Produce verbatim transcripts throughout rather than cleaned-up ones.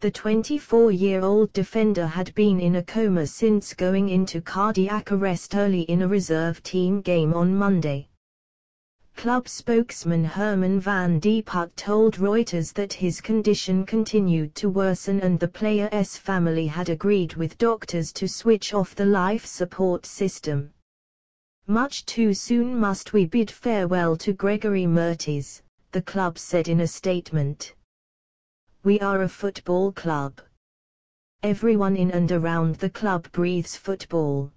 the twenty-four-year-old defender had been in a coma since going into cardiac arrest early in a reserve team game on Monday. Club spokesman Herman Van De Putte told Reuters that his condition continued to worsen and the player's family had agreed with doctors to switch off the life support system. "Much too soon must we bid farewell to Gregory Mertens," the club said in a statement. "We are a football club. Everyone in and around the club breathes football.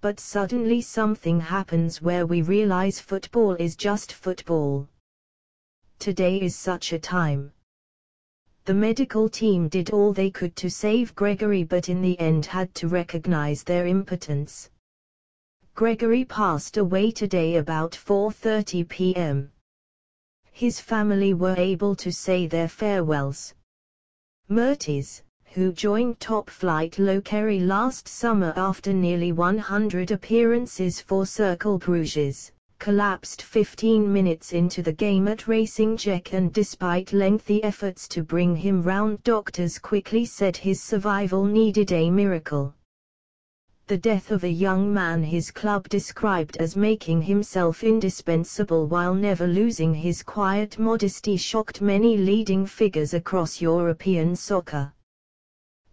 But suddenly something happens where we realize football is just football. Today is such a time. The medical team did all they could to save Gregory, but in the end had to recognize their impotence. Gregory passed away today about four thirty p m His family were able to say their farewells. Mertens, who joined top-flight Lokeren last summer after nearly one hundred appearances for Cercle Bruges, collapsed fifteen minutes into the game at Racing Genk, and despite lengthy efforts to bring him round, doctors quickly said his survival needed a miracle. The death of a young man his club described as making himself indispensable while never losing his quiet modesty shocked many leading figures across European soccer.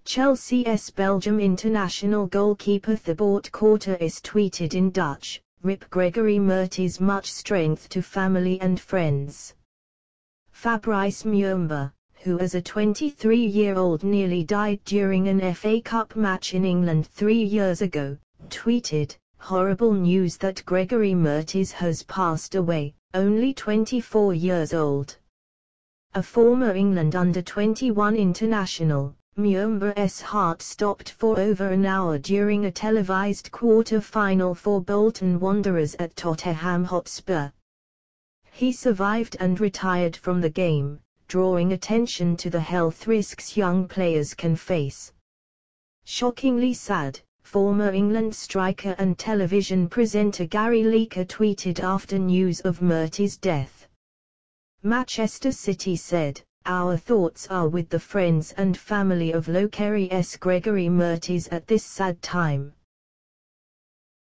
Chelsea's Belgium international goalkeeper Thibaut Courtois tweeted in Dutch, "R I P Gregory Mertens, much strength to family and friends." Fabrice Muamba, who as a twenty-three-year-old nearly died during an F A Cup match in England three years ago, tweeted, "Horrible news that Gregory Mertens has passed away, only twenty-four years old." A former England under twenty-one international, Muamba's heart stopped for over an hour during a televised quarter-final for Bolton Wanderers at Tottenham Hotspur. He survived and retired from the game, drawing attention to the health risks young players can face. Shockingly sad, former England striker and television presenter Gary Lineker tweeted after news of Mertens' death. Manchester City said, "Our thoughts are with the friends and family of Lokeren's Gregory Mertens at this sad time."